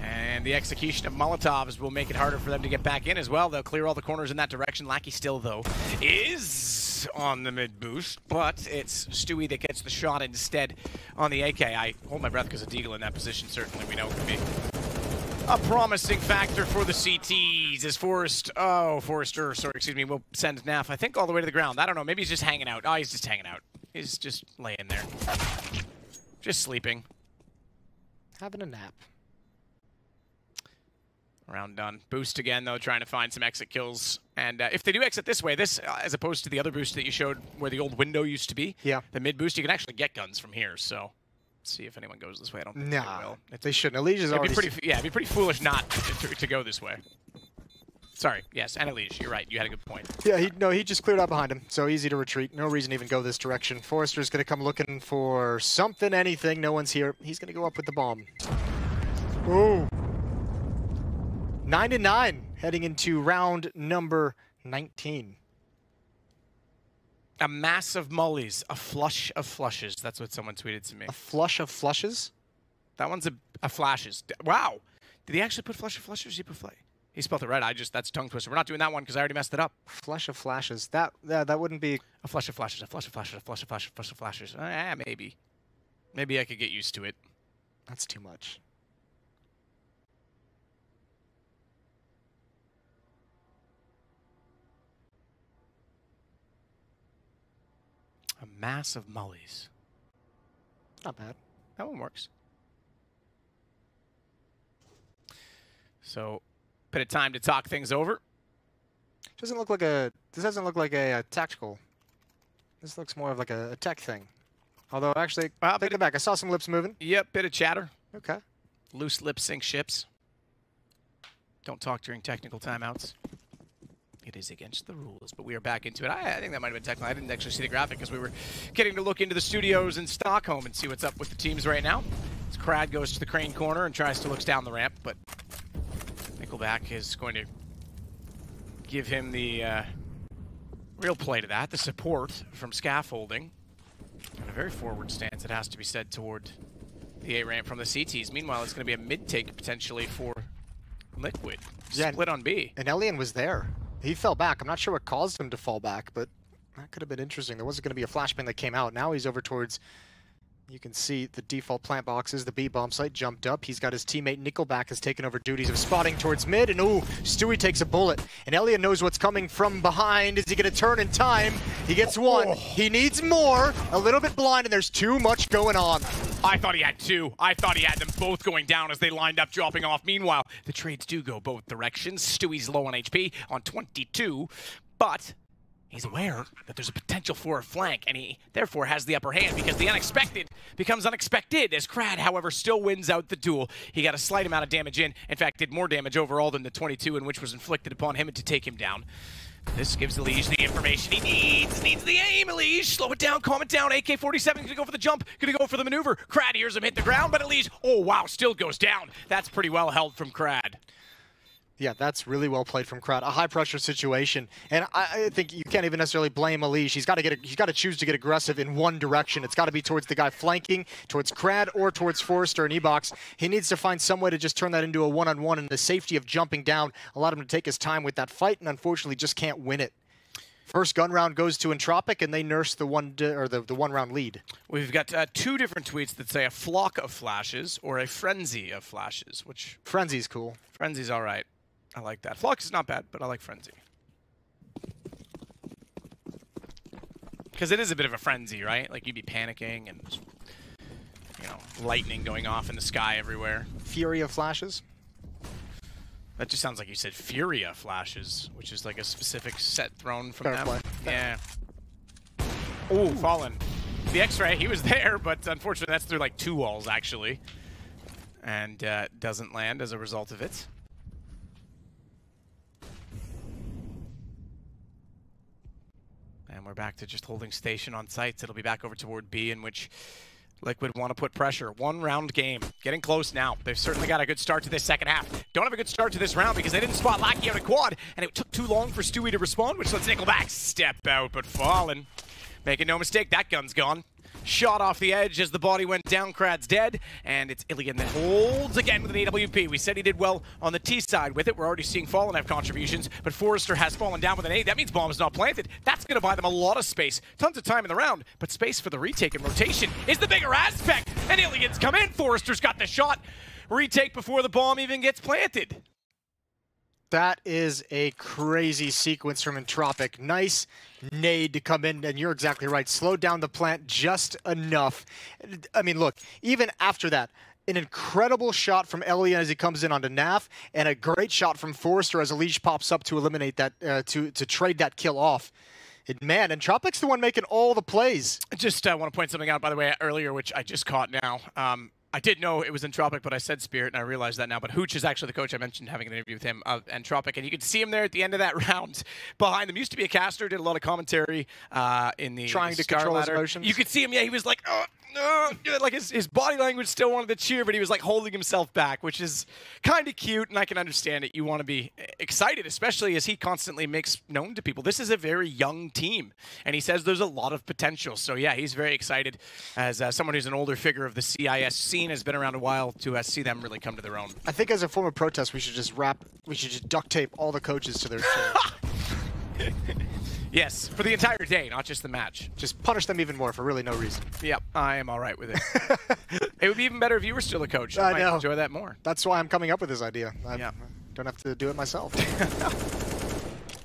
And the execution of Molotovs will make it harder for them to get back in as well. They'll clear all the corners in that direction. Lackey still, though, is on the mid-boost, but it's Stewie that gets the shot instead on the A K. I hold my breath because a Deagle in that position certainly we know can be a promising factor for the C Ts is Forrest. Oh, Forrester, sorry, excuse me. We'll send N A F, I think, all the way to the ground. I don't know. Maybe he's just hanging out. Oh, he's just hanging out. He's just laying there. Just sleeping. Having a nap. Round done. Boost again, though, trying to find some exit kills. And uh, if they do exit this way, this, uh, as opposed to the other boost that you showed where the old window used to be, yeah, the mid-boost, you can actually get guns from here, so... see if anyone goes this way. I don't think nah, they will. It's, they shouldn't. EliGE is already... Be pretty, yeah, it'd be pretty foolish not to, to, to go this way. Sorry, yes, and EliGE, you're right. You had a good point. Yeah, he, no, he just cleared out behind him, so easy to retreat. No reason to even go this direction. Forrester's going to come looking for something, anything. No one's here. He's going to go up with the bomb. Ooh. Nine to nine, heading into round number nineteen. A mass of mullies, a flush of flushes. That's what someone tweeted to me. A flush of flushes? That one's a, a flashes. Wow. Did he actually put flush of flushes? Did he put fly? He spelled it right. I just, that's tongue twister. We're not doing that one because I already messed it up. Flush of flashes. That that, that wouldn't be... A flush of flashes, a flush of flashes, a flush of flashes, a flush of flashes. Ah, maybe. Maybe I could get used to it. That's too much. A mass of mullies. Not bad. That one works. So, bit of time to talk things over. Doesn't look like a. This doesn't look like a, a tactical. This looks more of like a, a tech thing. Although, actually, well, take it back. I saw some lips moving. Yep, bit of chatter. Okay. Loose lip sync ships. Don't talk during technical timeouts. It is against the rules, but we are back into it. I, I think that might have been technical. I didn't actually see the graphic because we were getting to look into the studios in Stockholm and see what's up with the teams right now. As Krad goes to the crane corner and tries to look down the ramp, but Nickelback is going to give him the uh, real play to that, the support from scaffolding. And a very forward stance, it has to be said, toward the A-ramp from the C Ts. Meanwhile, it's going to be a mid-take potentially for Liquid. Yeah, split on B. And Elian was there. He fell back. I'm not sure what caused him to fall back, but that could have been interesting. There wasn't going to be a flashbang that came out. Now he's over towards, you can see the default plant boxes. The B bomb site jumped up. He's got his teammate Nickelback has taken over duties of spotting towards mid, and ooh, Stewie takes a bullet. And Elian knows what's coming from behind. Is he going to turn in time? He gets one. Oh. He needs more. A little bit blind, and there's too much going on. I thought he had two. I thought he had them both going down as they lined up, dropping off. Meanwhile, the trades do go both directions. Stewie's low on H P on twenty-two, but he's aware that there's a potential for a flank, and he therefore has the upper hand because the unexpected becomes unexpected as Krad, however, still wins out the duel. He got a slight amount of damage in. In fact, did more damage overall than the twenty-two in which was inflicted upon him to take him down. This gives EliGE the information he needs. Needs the aim, EliGE. Slow it down, calm it down. A K forty-seven gonna go for the jump, gonna go for the maneuver. Krad hears him hit the ground, but EliGE, oh wow, still goes down. That's pretty well held from Krad. Yeah, that's really well played from Krad. A high-pressure situation, and I, I think you can't even necessarily blame EliGE. He's got to get, he's got to choose to get aggressive in one direction. It's got to be towards the guy flanking, towards Krad, or towards Forrester and E-Box. He needs to find some way to just turn that into a one-on-one, and the safety of jumping down allowed him to take his time with that fight, and unfortunately just can't win it. First gun round goes to Entropiq, and they nurse the one or the, the one round lead. We've got uh, two different tweets that say a flock of flashes or a frenzy of flashes, which frenzy's cool. Frenzy's all right. I like that. Flock is not bad, but I like frenzy. Because it is a bit of a frenzy, right? Like, you'd be panicking and, you know, lightning going off in the sky everywhere. Fury of flashes? That just sounds like you said Furia flashes, which is like a specific set thrown from them. Yeah. Oh, Fallen. The X-ray, he was there, but unfortunately that's through like two walls actually. And uh, doesn't land as a result of it. And we're back to just holding station on sites. It'll be back over toward B, in which Liquid want to put pressure. One round game. Getting close now. They've certainly got a good start to this second half. Don't have a good start to this round because they didn't spot Lackey on a quad, and it took too long for Stewie to respond, which lets Nickelback step out, but Fallen, making no mistake, that gun's gone. Shot off the edge as the body went down. Krad's dead, and it's Iligan that holds again with an A W P. We said he did well on the T side with it. We're already seeing Fallen have contributions, but Forrester has fallen down with an A. That means bomb is not planted. That's going to buy them a lot of space. Tons of time in the round, but space for the retake and rotation is the bigger aspect, and Iligan's come in. Forrester's got the shot. Retake before the bomb even gets planted. That is a crazy sequence from Entropiq. Nice nade to come in, and you're exactly right. Slowed down the plant just enough. I mean, look, even after that, an incredible shot from Ellie as he comes in onto N A F, and a great shot from Forrester as EliGE pops up to eliminate that, uh, to, to trade that kill off. And man, Entropiq's the one making all the plays. I just uh, want to point something out, by the way, earlier, which I just caught now. Um, I did know it was Entropiq, but I said Spirit, and I realized that now. But Hooch is actually the coach. I mentioned having an interview with him of Entropiq, and you could see him there at the end of that round behind them. Used to be a caster, did a lot of commentary uh, in the Trying to control his emotions. You could see him, yeah, he was like, oh, oh, like his, his body language still wanted to cheer, but he was like holding himself back, which is kind of cute, and I can understand it. You want to be excited, especially as he constantly makes known to people, this is a very young team, and he says there's a lot of potential. So yeah, he's very excited as uh, someone who's an older figure of the C I S scene. Has been around a while to uh, see them really come to their own. I think as a form of protest, we should just wrap, we should just duct tape all the coaches to their chairs. Yes, for the entire day, not just the match. Just punish them even more for really no reason. Yep, I am all right with it. It would be even better if you were still a coach. I, I might know. Enjoy that more. That's why I'm coming up with this idea. I yep. don't have to do it myself.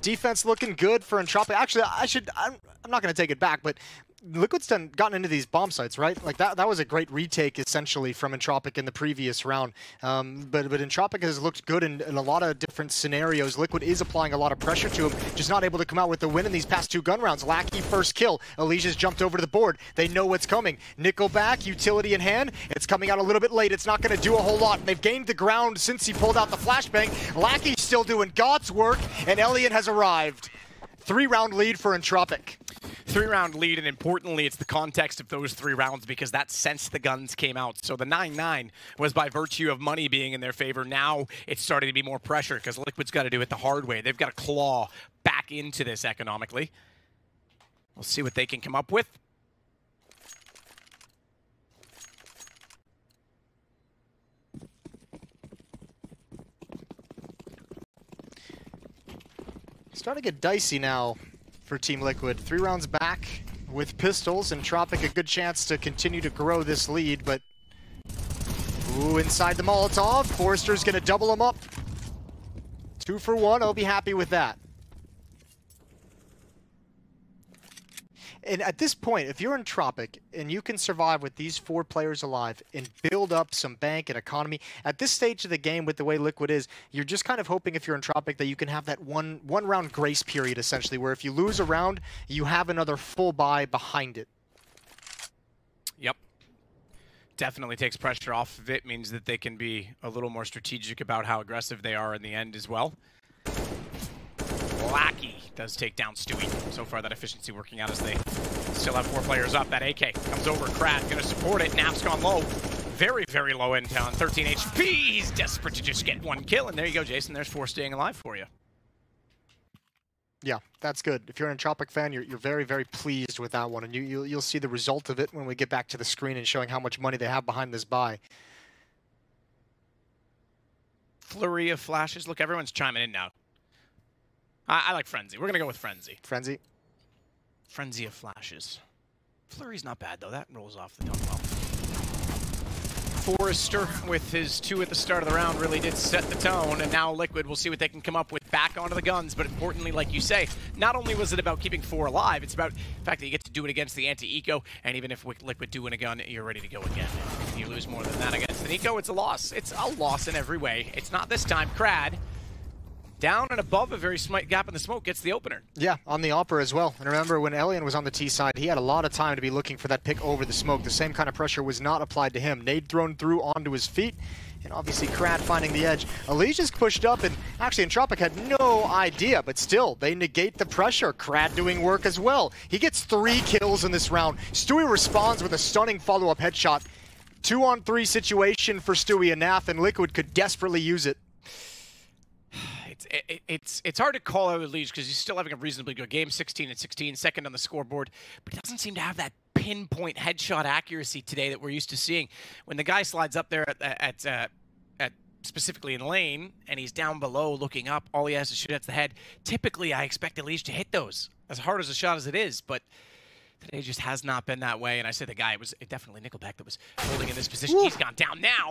Defense looking good for Entropiq. Actually, I should, I'm, I'm not going to take it back, but Liquid's done gotten into these bomb sites, right? Like that—that that was a great retake, essentially, from Entropiq in the previous round. Um, but but Entropiq has looked good in, in a lot of different scenarios. Liquid is applying a lot of pressure to him, just not able to come out with the win in these past two gun rounds. Lackey first kill. EliGE's jumped over to the board. They know what's coming. Nickelback utility in hand. It's coming out a little bit late. It's not going to do a whole lot. And they've gained the ground since he pulled out the flashbang. Lackey's still doing God's work, and Elliot has arrived. Three-round lead for Entropiq. Three-round lead, and importantly, it's the context of those three rounds, because that's since the guns came out. So the nine nine was by virtue of money being in their favor. Now it's starting to be more pressure, because Liquid's got to do it the hard way. They've got to claw back into this economically. We'll see what they can come up with. Starting to get dicey now for Team Liquid. Three rounds back with pistols, and Entropiq a good chance to continue to grow this lead, but... Ooh, inside the Molotov. Forrester's gonna double him up. Two for one, I'll be happy with that. And at this point, if you're Entropiq and you can survive with these four players alive and build up some bank and economy, at this stage of the game with the way Liquid is, you're just kind of hoping if you're Entropiq that you can have that one, one round grace period, essentially, where if you lose a round, you have another full buy behind it. Yep. Definitely takes pressure off of it, means that they can be a little more strategic about how aggressive they are in the end as well. Lackey does take down Stewie. So far, that efficiency working out as they still have four players up. That A K comes over. Krad going to support it. Nap's gone low. Very, very low in town. thirteen H P. He's desperate to just get one kill. And there you go, Jason. There's four staying alive for you. Yeah, that's good. If you're an Entropiq fan, you're, you're very, very pleased with that one. And you, you'll, you'll see the result of it when we get back to the screen and showing how much money they have behind this buy. Flurry of flashes. Look, everyone's chiming in now. I like Frenzy. We're going to go with Frenzy. Frenzy? Frenzy of flashes. Flurry's not bad, though. That rolls off the tongue well. Forrester, with his two at the start of the round, really did set the tone, and now Liquid will see what they can come up with back onto the guns, but importantly, like you say, not only was it about keeping four alive, it's about the fact that you get to do it against the anti-eco, and even if Liquid do win a gun, you're ready to go again. If you lose more than that against an eco, it's a loss. It's a loss in every way. It's not this time. Krad down and above a very slight gap in the smoke, gets the opener. Yeah, on the Opera as well. And remember, when Elian was on the T side, he had a lot of time to be looking for that pick over the smoke. The same kind of pressure was not applied to him. Nade thrown through onto his feet, and obviously Krad finding the edge. EliGE just pushed up, and actually Entropiq had no idea, but still, they negate the pressure. Krad doing work as well. He gets three kills in this round. Stewie responds with a stunning follow-up headshot. Two-on-three situation for Stewie and N A F, and Liquid could desperately use it. It's it, it's it's hard to call out EliGE because he's still having a reasonably good game, sixteen and sixteen, second on the scoreboard, but he doesn't seem to have that pinpoint headshot accuracy today that we're used to seeing. When the guy slides up there at at, uh, at specifically in lane and he's down below looking up, all he has to shoot at the head. Typically, I expect EliGE to hit those as hard as a shot as it is, but today just has not been that way. And I say the guy, it was definitely Nickelback that was holding in this position. Woo. He's gone down now.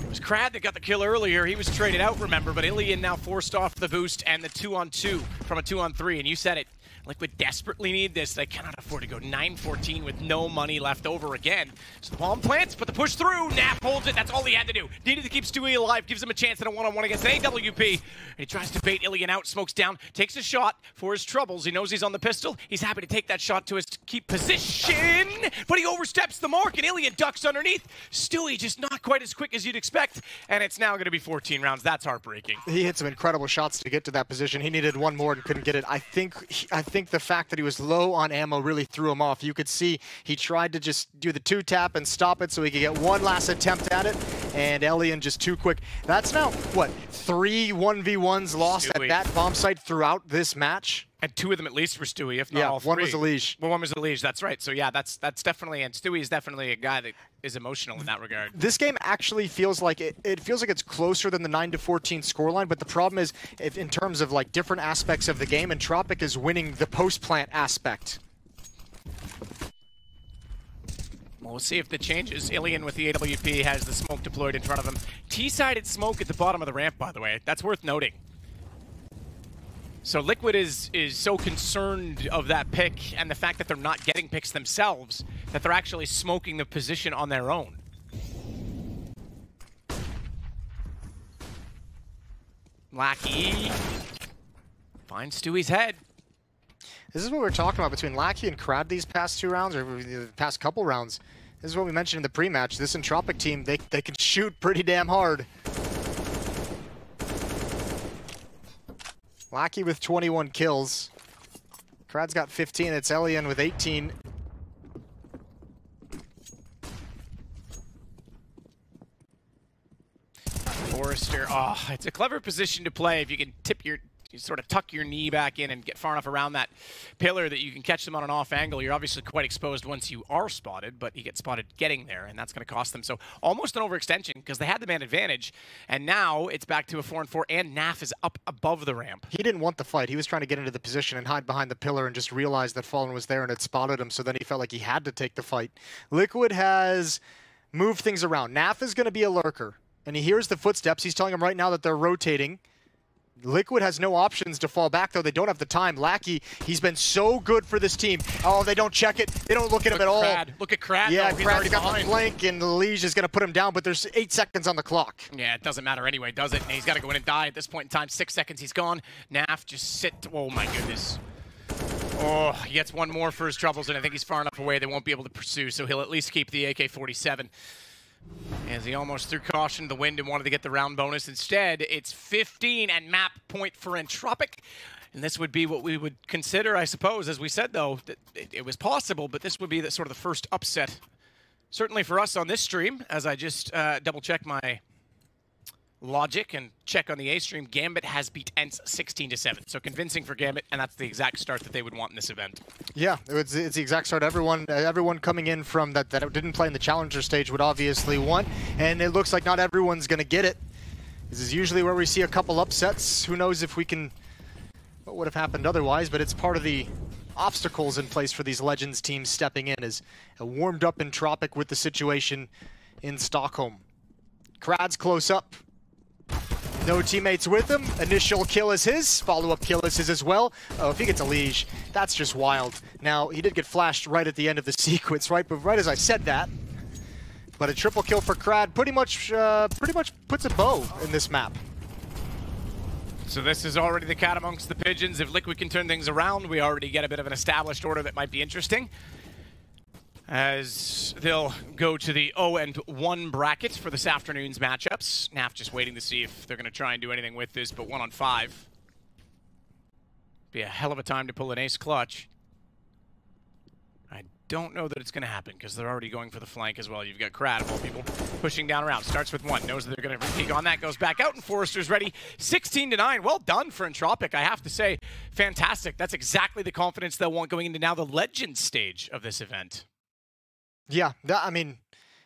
It was Krad that got the kill earlier. He was traded out, remember, but Elian now forced off the boost and the two-on-two from a two-on-three. And you said it, Liquid desperately need this. They cannot afford to go nine fourteen with no money left over again. So the bomb plants, but the push through. N A F holds it. That's all he had to do. Needed to keep Stewie alive. Gives him a chance at a one-on-one against an A W P. And he tries to bait Elian out. Smokes down. Takes a shot for his troubles. He knows he's on the pistol. He's happy to take that shot to his keep position. But he oversteps the mark, and Elian ducks underneath. Stewie just not quite as quick as you'd expect. And it's now going to be fourteen rounds. That's heartbreaking. He hit some incredible shots to get to that position. He needed one more and couldn't get it. I think he, I think the fact that he was low on ammo really threw him off. You could see he tried to just do the two tap and stop it so he could get one last attempt at it. And Elian just too quick. That's now, what, three one v ones lost Stewie. At that bomb site throughout this match? And two of them at least were Stewie, if not yeah, all three. Yeah, one was EliGE. Well, one was EliGE, that's right. So yeah, that's that's definitely, and Stewie is definitely a guy that is emotional in that regard. This game actually feels like, it, it feels like it's closer than the nine to fourteen scoreline, but the problem is, if, in terms of like different aspects of the game, Entropiq is winning the post-plant aspect. Well, we'll see if that changes. Elian with the A W P has the smoke deployed in front of him. T-sided smoke at the bottom of the ramp, by the way. That's worth noting. So Liquid is is so concerned of that pick and the fact that they're not getting picks themselves that they're actually smoking the position on their own. Lackey finds Stewie's head. This is what we were talking about between Lackey and Krad these past two rounds, or the past couple rounds. This is what we mentioned in the pre-match. This Entropiq team, they, they can shoot pretty damn hard. Lackey with twenty-one kills. Krad's got fifteen. It's Elian with eighteen. Forrester. Oh, it's a clever position to play if you can tip your, you sort of tuck your knee back in and get far enough around that pillar that you can catch them on an off angle. You're obviously quite exposed once you are spotted, but you get spotted getting there, and that's going to cost them. So almost an overextension because they had the man advantage, and now it's back to a four and four, and N A F is up above the ramp. He didn't want the fight. He was trying to get into the position and hide behind the pillar and just realized that Fallen was there and had spotted him, so then he felt like he had to take the fight. Liquid has moved things around. N A F is going to be a lurker, and he hears the footsteps. He's telling him right now that they're rotating. Liquid has no options to fall back, though. They don't have the time. Lackey, he's been so good for this team. Oh, they don't check it. They don't look at look him at Krad. all. Look at Krad. Yeah, no, Krad's got behind the flank, and EliGE is going to put him down, but there's eight seconds on the clock. Yeah, it doesn't matter anyway, does it? And he's got to go in and die at this point in time. Six seconds, he's gone. N A F just sit. Oh, my goodness. Oh, he gets one more for his troubles, and I think he's far enough away they won't be able to pursue, so he'll at least keep the A K forty-seven. As he almost threw caution to the wind and wanted to get the round bonus. Instead, it's fifteen and map point for Entropiq. And this would be what we would consider, I suppose, as we said, though, that it, it was possible, but this would be the, sort of the first upset. Certainly for us on this stream, as I just uh, double-check my logic and check on the A stream, Gambit has beat Ents sixteen to seven. So convincing for Gambit, and that's the exact start that they would want in this event. Yeah, it's, it's the exact start everyone uh, everyone coming in from that that didn't play in the challenger stage would obviously want, and it looks like not everyone's going to get it. This is usually where we see a couple upsets. Who knows if we can, what would have happened otherwise, but it's part of the obstacles in place for these Legends teams stepping in, is a warmed up Entropiq with the situation in Stockholm. Krad's close up. No teammates with him. Initial kill is his. Follow-up kill is his as well. Oh, if he gets EliGE, that's just wild. Now, he did get flashed right at the end of the sequence, right, but right as I said that. But a triple kill for Krad pretty much, uh, pretty much puts a bow in this map. So this is already the cat amongst the pigeons. If Liquid can turn things around, we already get a bit of an established order that might be interesting, as they'll go to the oh and one bracket for this afternoon's matchups. N A F just waiting to see if they're going to try and do anything with this, but one on five. Be a hell of a time to pull an ace clutch. I don't know that it's going to happen, because they're already going for the flank as well. You've got Krad, of all people, pushing down around. Starts with one, knows that they're going to peek on that, goes back out, and Forrester's ready. sixteen to nine, well done for Entropiq, I have to say. Fantastic. That's exactly the confidence they'll want going into now the Legends stage of this event. Yeah, that, I mean,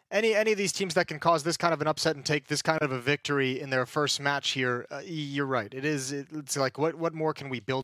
any any of these teams that can cause this kind of an upset and take this kind of a victory in their first match here, uh, you're right. It is. It's like, what what more can we build